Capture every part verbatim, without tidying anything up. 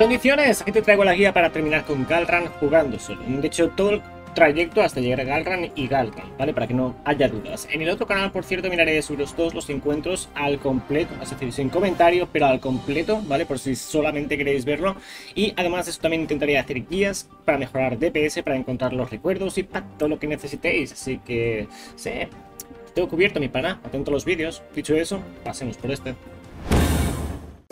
Condiciones, aquí te traigo la guía para terminar con Ghalran jugando solo. De hecho, todo el trayecto hasta llegar a Ghalran y Ghalran, ¿vale? Para que no haya dudas. En el otro canal, por cierto, miraré sobre todos los encuentros al completo, es decir, sin comentarios, pero al completo, ¿vale? Por si solamente queréis verlo. Y además de eso también intentaré hacer guías para mejorar D P S, para encontrar los recuerdos y para todo lo que necesitéis. Así que, sí, tengo cubierto mi pana, atento a los vídeos. Dicho eso, pasemos por este.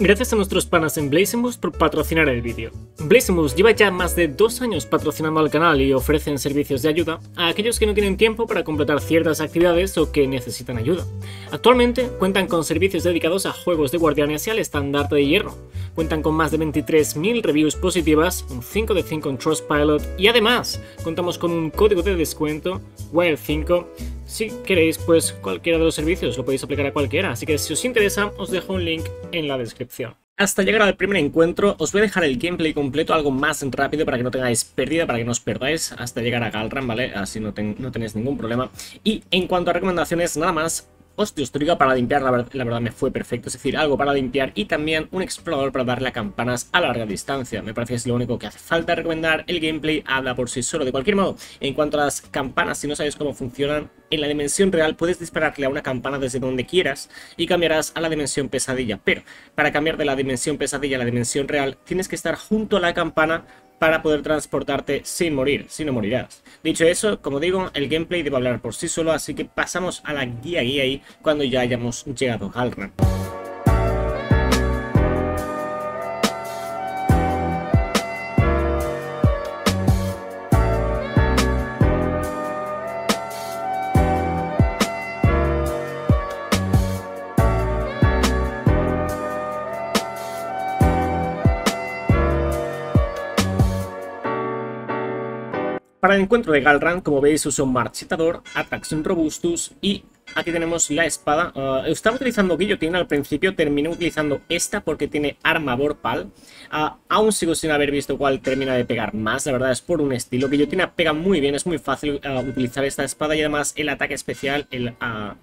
Gracias a nuestros panas en BlazingBoost por patrocinar el vídeo. BlazingBoost lleva ya más de dos años patrocinando al canal y ofrecen servicios de ayuda a aquellos que no tienen tiempo para completar ciertas actividades o que necesitan ayuda. Actualmente cuentan con servicios dedicados a juegos de guardianes y al estandarte de hierro. Cuentan con más de veintitrés mil reviews positivas, un cinco de cinco en Trustpilot y además contamos con un código de descuento, wild cinco. Si queréis, pues cualquiera de los servicios lo podéis aplicar a cualquiera, así que si os interesa os dejo un link en la descripción. Hasta llegar al primer encuentro os voy a dejar el gameplay completo algo más rápido para que no tengáis pérdida, para que no os perdáis hasta llegar a Ghalran, ¿vale? Así no, ten, no tenéis ningún problema. Y en cuanto a recomendaciones, nada más. Hostias, trigo para limpiar, la, ver la verdad me fue perfecto, es decir, algo para limpiar y también un explorador para darle a campanas a larga distancia. Me parece que es lo único que hace falta recomendar, el gameplay habla por sí solo. De cualquier modo, en cuanto a las campanas, si no sabéis cómo funcionan, en la dimensión real puedes dispararle a una campana desde donde quieras y cambiarás a la dimensión pesadilla. Pero para cambiar de la dimensión pesadilla a la dimensión real, tienes que estar junto a la campana para poder transportarte sin morir, si no morirás. Dicho eso, como digo, el gameplay debe hablar por sí solo, así que pasamos a la guía guía ahí cuando ya hayamos llegado a Ghalran. Para el encuentro de Ghalran, como veis, uso Marchetador, Ataca Robustus y aquí tenemos la espada. Uh, estaba utilizando Guillotina al principio, terminé utilizando esta porque tiene arma Vorpal. Uh, aún sigo sin haber visto cuál termina de pegar más, la verdad es por un estilo. Guillotina pega muy bien, es muy fácil uh, utilizar esta espada y además el ataque especial, el... Uh,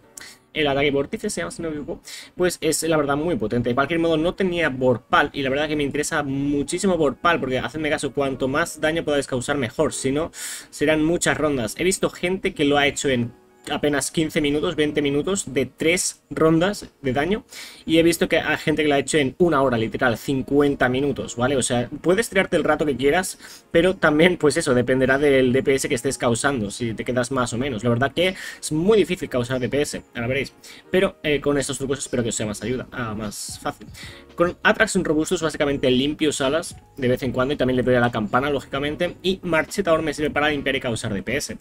El ataque vórtice se llama, si no me equivoco, pues es la verdad muy potente. De cualquier modo, no tenía Vorpal y la verdad que me interesa muchísimo Vorpal porque, hacedme caso, cuanto más daño podáis causar mejor, si no, serán muchas rondas. He visto gente que lo ha hecho en apenas quince minutos, veinte minutos de tres rondas de daño y he visto que hay gente que lo ha hecho en una hora, literal, cincuenta minutos, ¿vale? O sea, puedes tirarte el rato que quieras, pero también, pues eso, dependerá del D P S que estés causando, si te quedas más o menos. La verdad que es muy difícil causar D P S, ahora veréis, pero eh, con estos trucos espero que os sea más ayuda, ah, más fácil. Con Ataca Robustus básicamente limpio salas de vez en cuando y también le doy a la campana, lógicamente, y Marchetador me sirve para limpiar y causar D P S.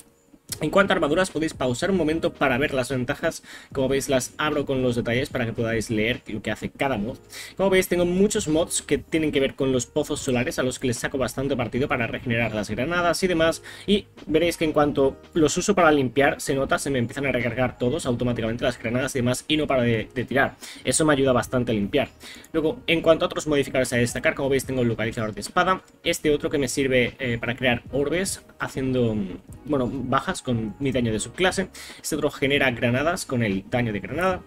En cuanto a armaduras, podéis pausar un momento para ver las ventajas. Como veis, las abro con los detalles para que podáis leer lo que hace cada mod. Como veis, tengo muchos mods que tienen que ver con los pozos solares, a los que les saco bastante partido para regenerar las granadas y demás. Y veréis que en cuanto los uso para limpiar, se nota, se me empiezan a recargar todos automáticamente las granadas y demás, y no para de, de tirar. Eso me ayuda bastante a limpiar. Luego, en cuanto a otros modificadores a destacar, como veis, tengo el localizador de espada. Este otro que me sirve eh, para crear orbes, haciendo, bueno, bajas con mi daño de subclase. Este otro genera granadas con el daño de granada.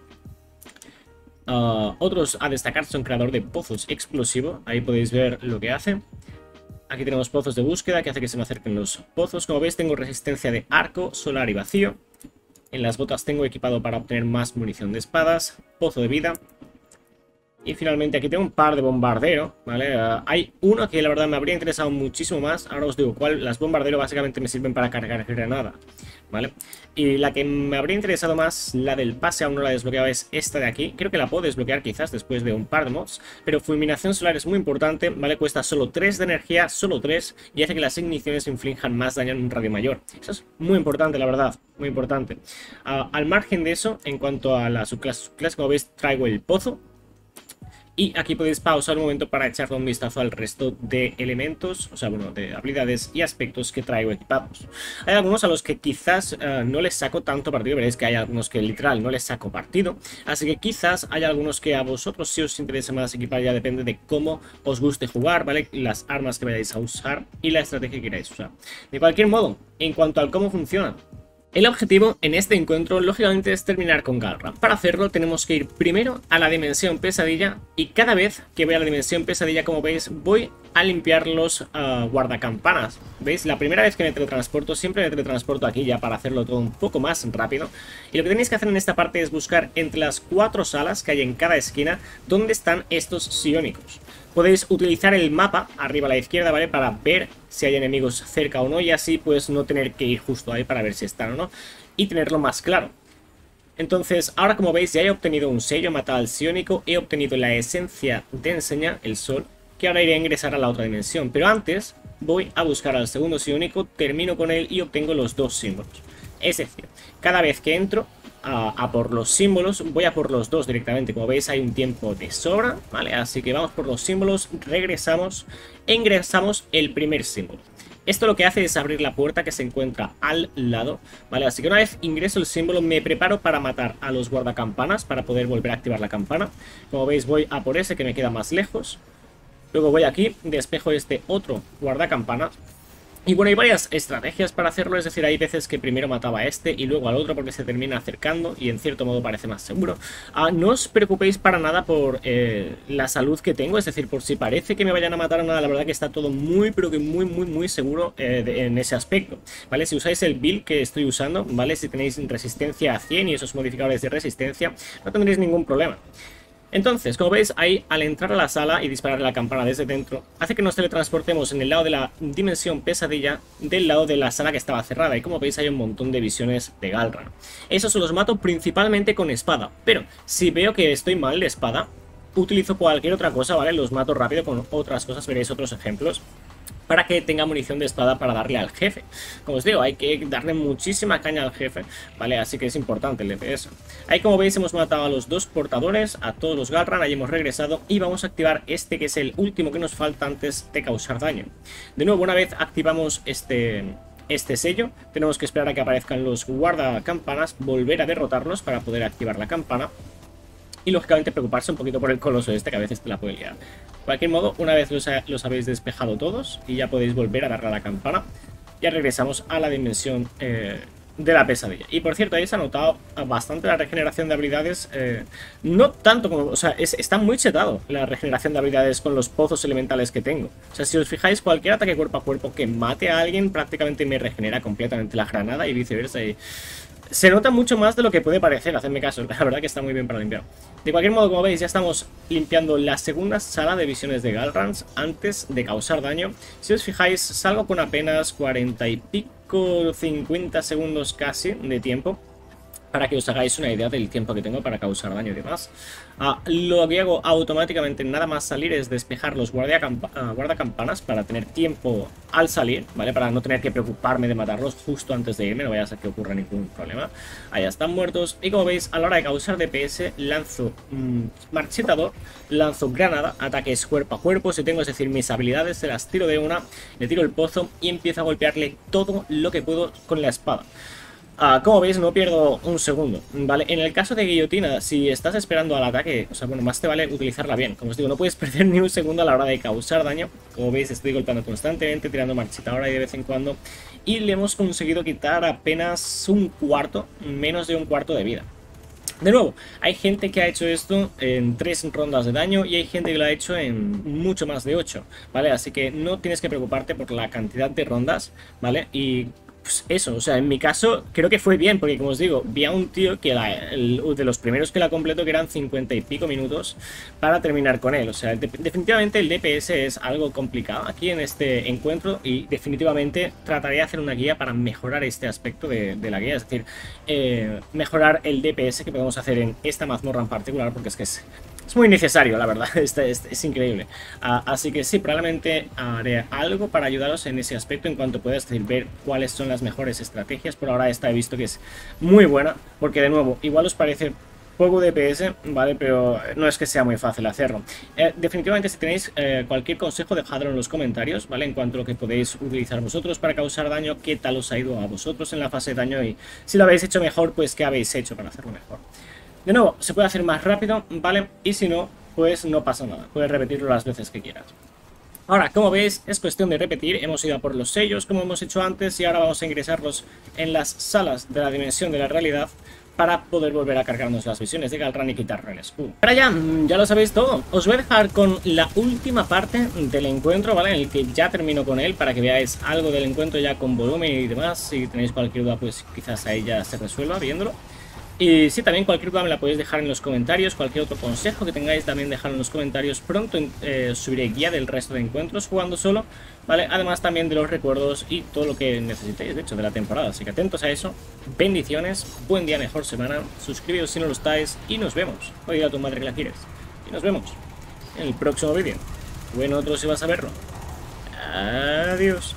Uh, otros a destacar son creador de pozos explosivo. Ahí podéis ver lo que hace. Aquí tenemos pozos de búsqueda que hace que se me acerquen los pozos. Como veis, tengo resistencia de arco, solar y vacío. En las botas tengo equipado para obtener más munición de espadas, pozo de vida. Y finalmente aquí tengo un par de bombardero, ¿vale? Uh, hay uno que la verdad me habría interesado muchísimo más. Ahora os digo cuál. Las bombardero básicamente me sirven para cargar granada, ¿vale? Y la que me habría interesado más, la del pase, aún no la desbloqueaba, es esta de aquí. Creo que la puedo desbloquear quizás después de un par de mods. Pero Fulminación Solar es muy importante, ¿vale? Cuesta solo tres de energía, solo tres. Y hace que las igniciones inflijan más daño en un radio mayor. Eso es muy importante, la verdad. Muy importante. Uh, al margen de eso, en cuanto a la subclase, subclase, como veis, traigo el pozo. Y aquí podéis pausar un momento para echarle un vistazo al resto de elementos, o sea, bueno, de habilidades y aspectos que traigo equipados. Hay algunos a los que quizás uh, no les saco tanto partido, veréis que hay algunos que literal no les saco partido. Así que quizás hay algunos que a vosotros sí os interesa más equipar, ya depende de cómo os guste jugar, ¿vale? Las armas que vayáis a usar y la estrategia que queráis usar. De cualquier modo, en cuanto al cómo funciona, El objetivo en este encuentro lógicamente es terminar con Ghalran. Para hacerlo tenemos que ir primero a la dimensión pesadilla, y cada vez que voy a la dimensión pesadilla, como veis, voy a limpiar los uh, guardacampanas. ¿Veis? La primera vez que me teletransporto, siempre me teletransporto aquí ya para hacerlo todo un poco más rápido. Y lo que tenéis que hacer en esta parte es buscar entre las cuatro salas que hay en cada esquina dónde están estos psiónicos. Podéis utilizar el mapa arriba a la izquierda, ¿vale? Para ver si hay enemigos cerca o no, y así pues no tener que ir justo ahí para ver si están o no y tenerlo más claro. Entonces, ahora como veis ya he obtenido un sello, he matado al psiónico, he obtenido la esencia de enseña, el sol, que ahora iré a ingresar a la otra dimensión. Pero antes voy a buscar al segundo psiónico, termino con él y obtengo los dos símbolos. Es decir, cada vez que entro A, a por los símbolos, voy a por los dos directamente. Como veis hay un tiempo de sobra, ¿vale? Así que vamos por los símbolos, regresamos e ingresamos el primer símbolo. Esto lo que hace es abrir la puerta que se encuentra al lado, ¿vale? Así que una vez ingreso el símbolo me preparo para matar a los guardacampanas, para poder volver a activar la campana. Como veis voy a por ese que me queda más lejos. Luego voy aquí, despejo este otro guardacampanas. Y bueno, hay varias estrategias para hacerlo, es decir, hay veces que primero mataba a este y luego al otro porque se termina acercando y en cierto modo parece más seguro. Ah, no os preocupéis para nada por eh, la salud que tengo, es decir, por si parece que me vayan a matar o nada, la verdad que está todo muy, pero que muy, muy, muy seguro eh, de, en ese aspecto, ¿vale? Si usáis el build que estoy usando, ¿vale? Si tenéis resistencia a cien y esos modificadores de resistencia, no tendréis ningún problema. Entonces, como veis, ahí al entrar a la sala y disparar la campana desde dentro, hace que nos teletransportemos en el lado de la dimensión pesadilla del lado de la sala que estaba cerrada. Y como veis hay un montón de visiones de Ghalran. Esos los mato principalmente con espada, pero si veo que estoy mal de espada, utilizo cualquier otra cosa, ¿vale? Los mato rápido con otras cosas, veréis otros ejemplos, para que tenga munición de espada para darle al jefe. Como os digo, hay que darle muchísima caña al jefe, ¿vale? Así que es importante el D P S. Ahí como veis hemos matado a los dos portadores, a todos los Ghalran, ahí hemos regresado y vamos a activar este que es el último que nos falta antes de causar daño. De nuevo, una vez activamos este, este sello, tenemos que esperar a que aparezcan los guardacampanas, volver a derrotarlos para poder activar la campana. Y lógicamente preocuparse un poquito por el coloso este que a veces te la puede liar. De cualquier modo, una vez los, ha, los habéis despejado todos y ya podéis volver a darle a la campana, ya regresamos a la dimensión eh, de la pesadilla. Y por cierto, ahí se ha notado bastante la regeneración de habilidades, eh, no tanto como... O sea, es, está muy chetado la regeneración de habilidades con los pozos elementales que tengo. O sea, si os fijáis, cualquier ataque cuerpo a cuerpo que mate a alguien prácticamente me regenera completamente la granada y viceversa y... Se nota mucho más de lo que puede parecer, hacedme caso, la verdad que está muy bien para limpiar. De cualquier modo, como veis, ya estamos limpiando la segunda sala de visiones de Ghalran antes de causar daño. Si os fijáis, salgo con apenas cuarenta y pico, cincuenta segundos casi de tiempo, para que os hagáis una idea del tiempo que tengo para causar daño y demás. Ah, lo que hago automáticamente nada más salir es despejar los guardacampanas para tener tiempo al salir, ¿vale? Para no tener que preocuparme de matarlos justo antes de irme, no vaya a ser que ocurra ningún problema. Ahí están muertos. Y como veis, a la hora de causar D P S, lanzo mmm, Marchetador, lanzo Granada, ataques cuerpo a cuerpo. Si tengo, es decir, mis habilidades, se las tiro de una, le tiro el pozo y empiezo a golpearle todo lo que puedo con la espada. Ah, como veis no pierdo un segundo, ¿vale? En el caso de Guillotina, si estás esperando al ataque, o sea, bueno, más te vale utilizarla bien. Como os digo, no puedes perder ni un segundo a la hora de causar daño. Como veis estoy golpeando constantemente, tirando marchita ahora y de vez en cuando. Y le hemos conseguido quitar apenas un cuarto, menos de un cuarto de vida. De nuevo, hay gente que ha hecho esto en tres rondas de daño y hay gente que lo ha hecho en mucho más de ocho, ¿vale? Así que no tienes que preocuparte por la cantidad de rondas, ¿vale? Y... eso, o sea, en mi caso creo que fue bien, porque como os digo, vi a un tío que la, el, de los primeros que la completó, que eran cincuenta y pico minutos para terminar con él. O sea, de, definitivamente el D P S es algo complicado aquí en este encuentro y definitivamente trataré de hacer una guía para mejorar este aspecto de, de la guía, es decir, eh, mejorar el D P S que podemos hacer en esta mazmorra en particular, porque es que es... es muy necesario, la verdad, es, es, es increíble. Uh, así que sí, probablemente haré algo para ayudaros en ese aspecto en cuanto puedas, es decir, ver cuáles son las mejores estrategias. Por ahora esta he visto que es muy buena, porque de nuevo, igual os parece poco D P S, ¿vale? Pero no es que sea muy fácil hacerlo. Eh, definitivamente, si tenéis eh, cualquier consejo, dejadlo en los comentarios, ¿vale? En cuanto a lo que podéis utilizar vosotros para causar daño, qué tal os ha ido a vosotros en la fase de daño y si lo habéis hecho mejor, pues qué habéis hecho para hacerlo mejor. De nuevo, se puede hacer más rápido, ¿vale? Y si no, pues no pasa nada. Puedes repetirlo las veces que quieras. Ahora, como veis, es cuestión de repetir. Hemos ido a por los sellos, como hemos hecho antes, y ahora vamos a ingresarlos en las salas de la dimensión de la realidad para poder volver a cargarnos las visiones de Ghalran y quitarnos el escudo. Ahora ya, ya lo sabéis todo. Os voy a dejar con la última parte del encuentro, ¿vale? En el que ya termino con él, para que veáis algo del encuentro ya con volumen y demás. Si tenéis cualquier duda, pues quizás ahí ya se resuelva viéndolo. Y sí, también cualquier duda me la podéis dejar en los comentarios, cualquier otro consejo que tengáis también dejadlo en los comentarios. Pronto eh, subiré guía del resto de encuentros jugando solo, ¿vale? Además también de los recuerdos y todo lo que necesitéis, de hecho, de la temporada. Así que atentos a eso. Bendiciones, buen día, mejor semana. Suscribíos si no lo estáis y nos vemos. Oiga a tu madre que la quieres. Y nos vemos en el próximo vídeo. Bueno, otro si vas a verlo. Adiós.